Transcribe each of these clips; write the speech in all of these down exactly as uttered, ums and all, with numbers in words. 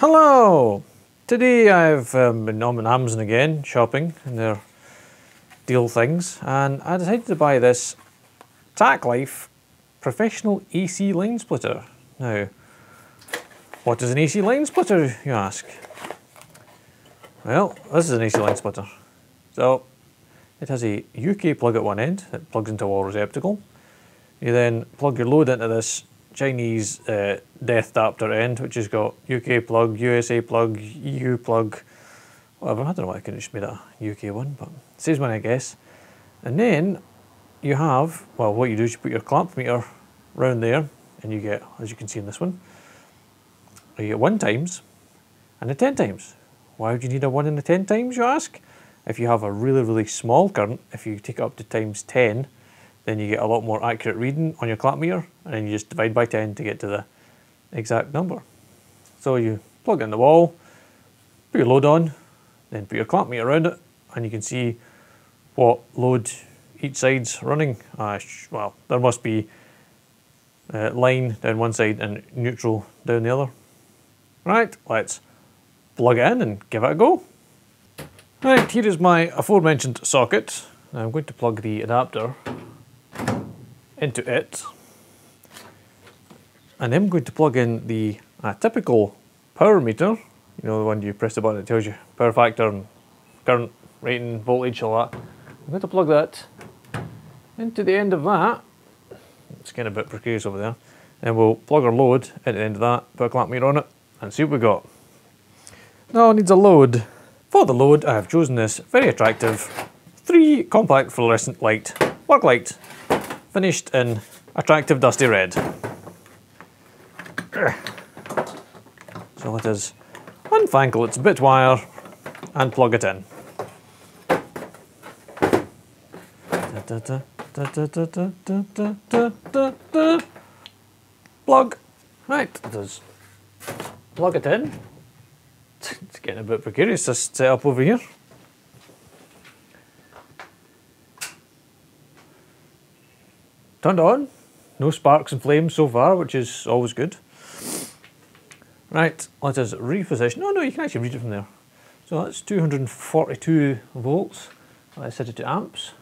Hello! Today I've um, been on my Amazon again, shopping and their deal things, and I decided to buy this TacLife Professional A C Line Splitter. Now, what is an A C Line Splitter, you ask? Well, this is an A C Line Splitter. So, it has a U K plug at one end that plugs into a wall receptacle. You then plug your load into this Chinese uh, death adapter end, which has got U K plug, U S A plug, E U plug, whatever. I don't know why I couldn't just made a U K one, but it saves money, I guess. And then you have, well, what you do is you put your clamp meter round there, and you get, as you can see in this one, you get one times and a ten times. Why would you need a one and a ten times, you ask? If you have a really, really small current, if you take it up to times ten, then you get a lot more accurate reading on your clamp meter, and then you just divide by ten to get to the exact number. So you plug it in the wall, put your load on, then put your clamp meter around it, and you can see what load each side's running. Uh, well, there must be uh, line down one side and neutral down the other. Right, let's plug it in and give it a go. Right, here is my aforementioned socket. Now I'm going to plug the adapter into it, and I'm going to plug in the uh, typical power meter, you know, the one you press the button that tells you power factor and current rating, voltage, all that. I'm going to plug that into the end of that. It's getting a bit precarious over there. And we'll plug our load into the end of that, put a clamp meter on it, and see what we got. Now it needs a load. For the load, I have chosen this very attractive three compact fluorescent light, work light, finished in attractive dusty red. So let us unfangle its bit wire and plug it in. Plug. Right, let us plug it in. It's getting a bit precarious, this setup over here. Turned on. No sparks and flames so far, which is always good. Right, let us reposition. Oh no, you can actually read it from there. So that's two hundred forty-two volts. Let's set it to amps.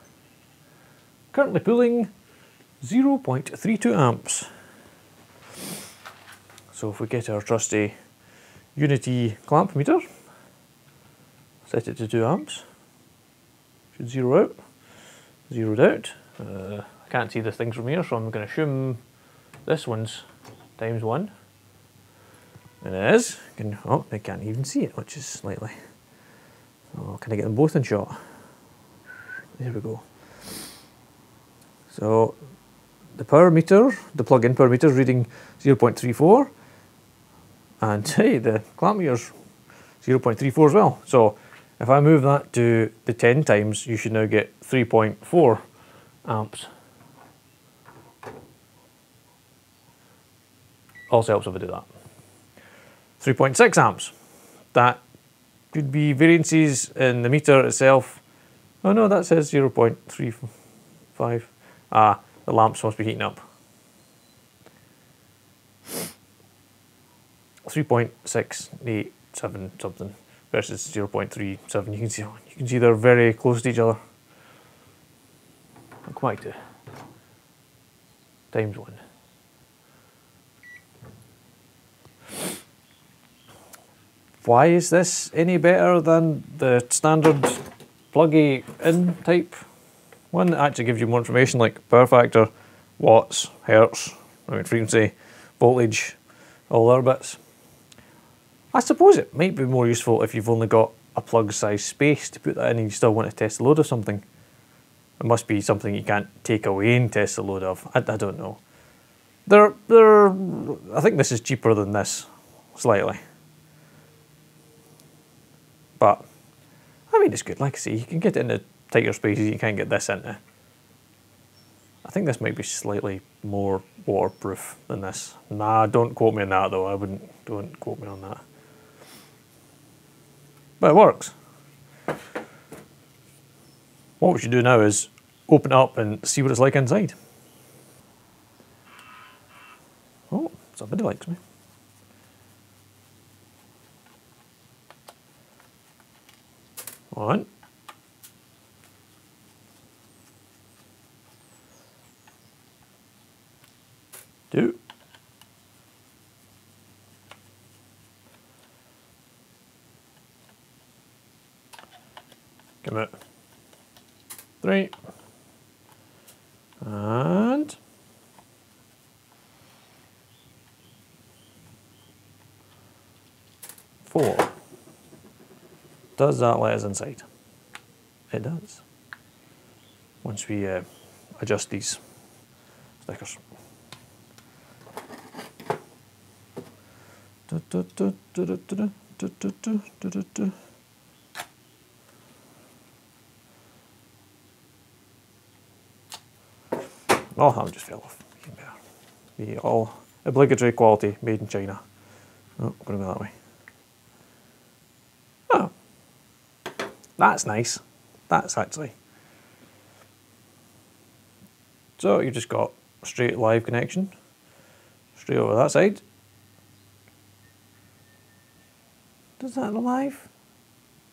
Currently pulling zero point three two amps. So if we get our trusty Unity clamp meter, set it to two amps, should zero out, zeroed out. Uh, I can't see the things from here, so I'm going to assume this one's times one. It is. Can, oh, I can't even see it, which is slightly. Oh, can I get them both in shot? There we go. So the power meter, the plug-in power meter is reading zero point three four. And hey, the clamp meter's zero point three four as well. So if I move that to the ten times, you should now get three point four amps. Also helps if I do that. three point six amps. That could be variances in the meter itself. Oh no, that says zero point three five. Ah, the lamps must be heating up. three point six eight seven something versus zero point three seven. You can see, you can see they're very close to each other. Not quite. Uh, times one. Why is this any better than the standard plug-in type one that actually gives you more information like power factor, watts, hertz, I mean frequency, voltage, all other bits? I suppose it might be more useful if you've only got a plug size space to put that in and you still want to test the load of something. It must be something you can't take away and test the load of. I, I don't know. They're, they're, I think this is cheaper than this, slightly. But, I mean it's good, like I say, you can get it into tighter spaces you can't get this into. I think this might be slightly more waterproof than this. Nah, don't quote me on that though, I wouldn't, don't quote me on that. But it works. What we should do now is open it up and see what it's like inside. Oh, somebody likes me. Right. Do. Commit. Three. And four. Does that let us inside? It does. Once we uh, adjust these stickers. Du, du, du, du, du, du, du, du, du, du. Oh, I'm just fell off. The all obligatory quality, made in China. Oh, I'm going to go that way. Oh, that's nice. That's actually. So you've just got straight live connection, straight over that side. Does that look live?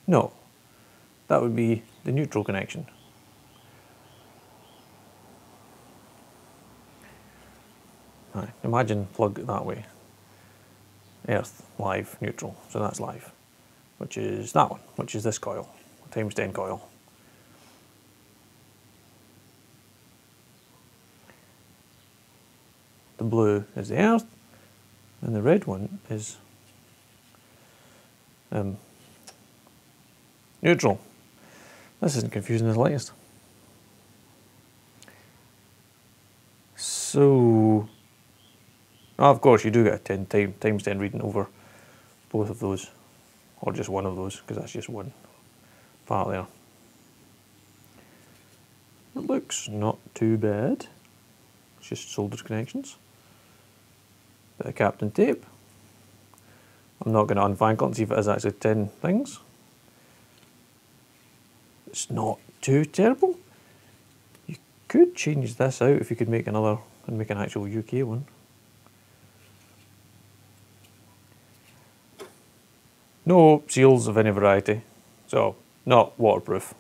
No, that would be the neutral connection. Right, imagine plug that way. Earth, live, neutral, so that's live. Which is that one, which is this coil, times ten coil. The blue is the earth, and the red one is um, neutral. This isn't confusing as the lightest. So, oh, of course, you do get a ten times ten reading over both of those, or just one of those, because that's just one part there. It looks not too bad. It's just soldered connections. Bit of captain tape. I'm not going to unfangle it and see if it is actually ten things. It's not too terrible. You could change this out if you could make another and make an actual U K one. No seals of any variety, so not waterproof.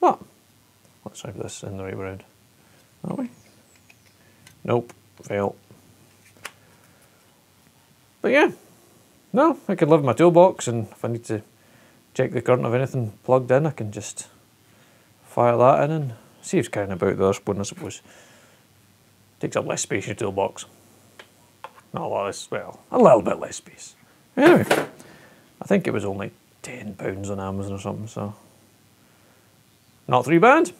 But let's try this in the right way around, aren't we? Nope, fail. But yeah, no, I could live in my toolbox, and if I need to check the current of anything plugged in, I can just fire that in and see if it's carrying about the other spoon, I suppose. Takes up less space in your toolbox. Not a lot less, well, a little bit less space. Anyway, I think it was only ten pounds on Amazon or something, so not three bad.